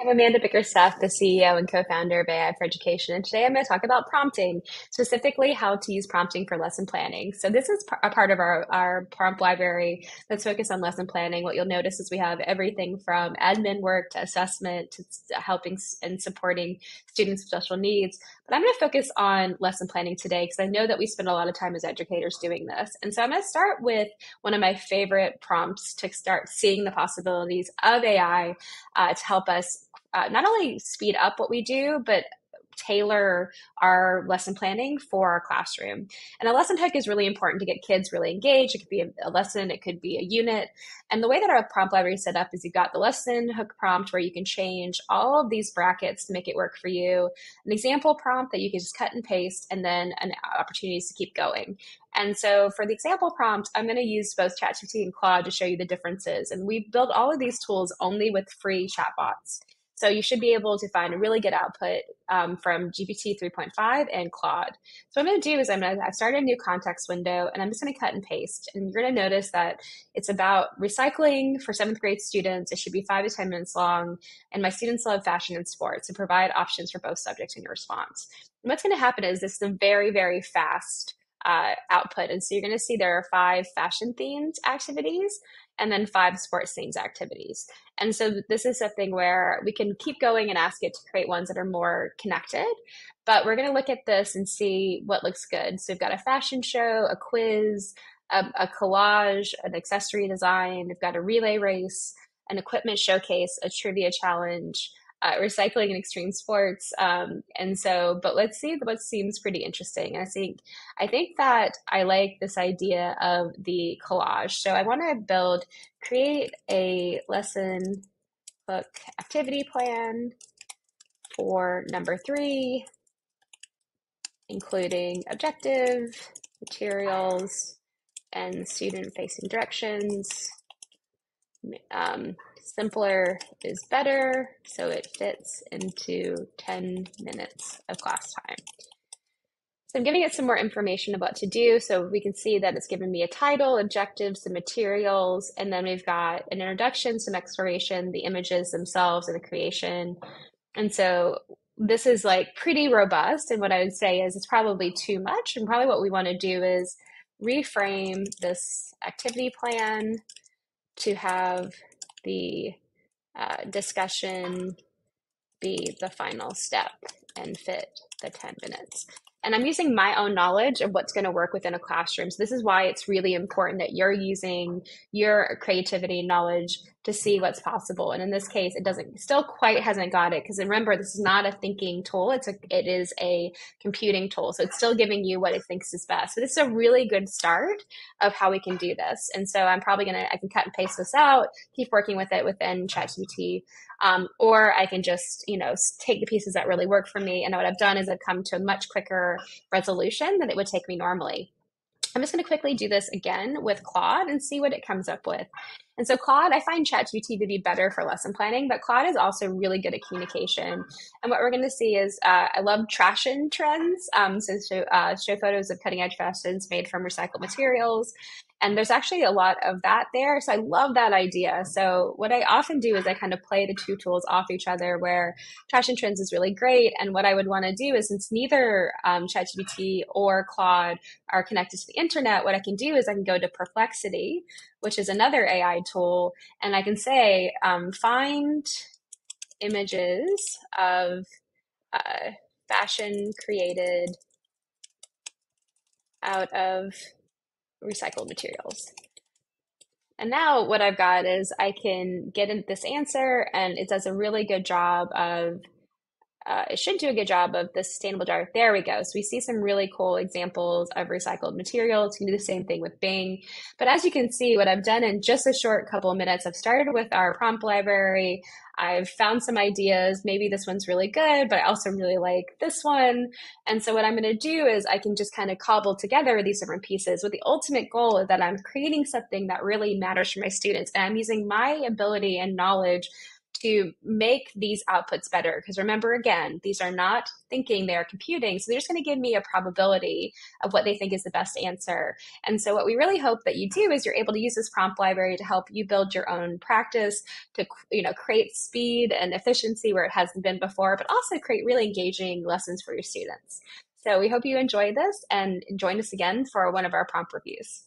I'm Amanda Bickerstaff, the CEO and co-founder of AI for Education, and today I'm going to talk about prompting, specifically how to use prompting for lesson planning. So this is a part of our prompt library that's focused on lesson planning. What you'll notice is we have everything from admin work to assessment to helping and supporting students with special needs. But I'm going to focus on lesson planning today because I know that we spend a lot of time as educators doing this. And so I'm going to start with one of my favorite prompts to start seeing the possibilities of AI to help us not only speed up what we do, but tailor our lesson planning for our classroom. And a lesson hook is really important to get kids really engaged. It could be a lesson, it could be a unit. And the way that our prompt library is set up is you've got the lesson hook prompt where you can change all of these brackets to make it work for you, an example prompt that you can just cut and paste, and then an opportunities to keep going. And so for the example prompt, I'm going to use both ChatGPT and Claude to show you the differences. And we build all of these tools only with free chatbots. So you should be able to find a really good output from GPT 3.5 and Claude. So what I'm going to do is I've started a new context window, and I'm just going to cut and paste. And you're going to notice that it's about recycling for 7th grade students. It should be 5 to 10 minutes long. And my students love fashion and sports, and provide options for both subjects in your response. And what's going to happen is this is a very, very fast output. And so you're going to see there are 5 fashion themed activities and then 5 sports themed activities. And so this is something where we can keep going and ask it to create ones that are more connected, but we're going to look at this and see what looks good. So we've got a fashion show, a quiz, a collage, an accessory design. We've got a relay race, an equipment showcase, a trivia challenge, recycling and extreme sports. But let's see what seems pretty interesting. I think that I like this idea of the collage. So I want to create a lesson book activity plan for number 3, including objective, materials, and student facing directions. Simpler is better, so it fits into 10 minutes of class time. So I'm giving it some more information about what to do. So we can see that it's given me a title, objectives, some materials, and then we've got an introduction, some exploration, the images themselves, and the creation. And so this is like pretty robust. And what I would say is it's probably too much. And probably what we want to do is reframe this activity plan to have the discussion be the final step and fit the 10 minutes. And I'm using my own knowledge of what's going to work within a classroom. So this is why it's really important that you're using your creativity and knowledge to see what's possible. And in this case, it still quite hasn't got it, because remember, this is not a thinking tool. It is a computing tool. So it's still giving you what it thinks is best. So this is a really good start of how we can do this. And so I'm probably I can cut and paste this out, keep working with it within ChatGPT, or I can just, take the pieces that really work for me. And what I've done is I've come to a much quicker resolution than it would take me normally. I'm just going to quickly do this again with Claude and see what it comes up with. And so Claude, I find ChatGPT to be better for lesson planning, but Claude is also really good at communication. And what we're going to see is I love fashion trends. Show photos of cutting edge fashions made from recycled materials. And there's actually a lot of that there. So I love that idea. So what I often do is I kind of play the two tools off each other, where Fashion Trends is really great. And what I would want to do is, since neither ChatGPT or Claude are connected to the internet, what I can do is I can go to Perplexity, which is another AI tool. And I can say, find images of fashion created out of recycled materials. And now what I've got is I can get into this answer, and it does a really good job of, it should do a good job of the sustainable jar. There we go. So we see some really cool examples of recycled materials. You can do the same thing with Bing. But as you can see, what I've done in just a short couple of minutes, I've started with our prompt library. I've found some ideas. Maybe this one's really good, but I also really like this one. And so what I'm going to do is I can just kind of cobble together these different pieces with the ultimate goal is that I'm creating something that really matters for my students. And I'm using my ability and knowledge to make these outputs better. Because remember, again, these are not thinking, they are computing. So they're just going to give me a probability of what they think is the best answer. And so what we really hope that you do is you're able to use this prompt library to help you build your own practice, to create speed and efficiency where it hasn't been before, but also create really engaging lessons for your students. So we hope you enjoy this and join us again for one of our prompt reviews.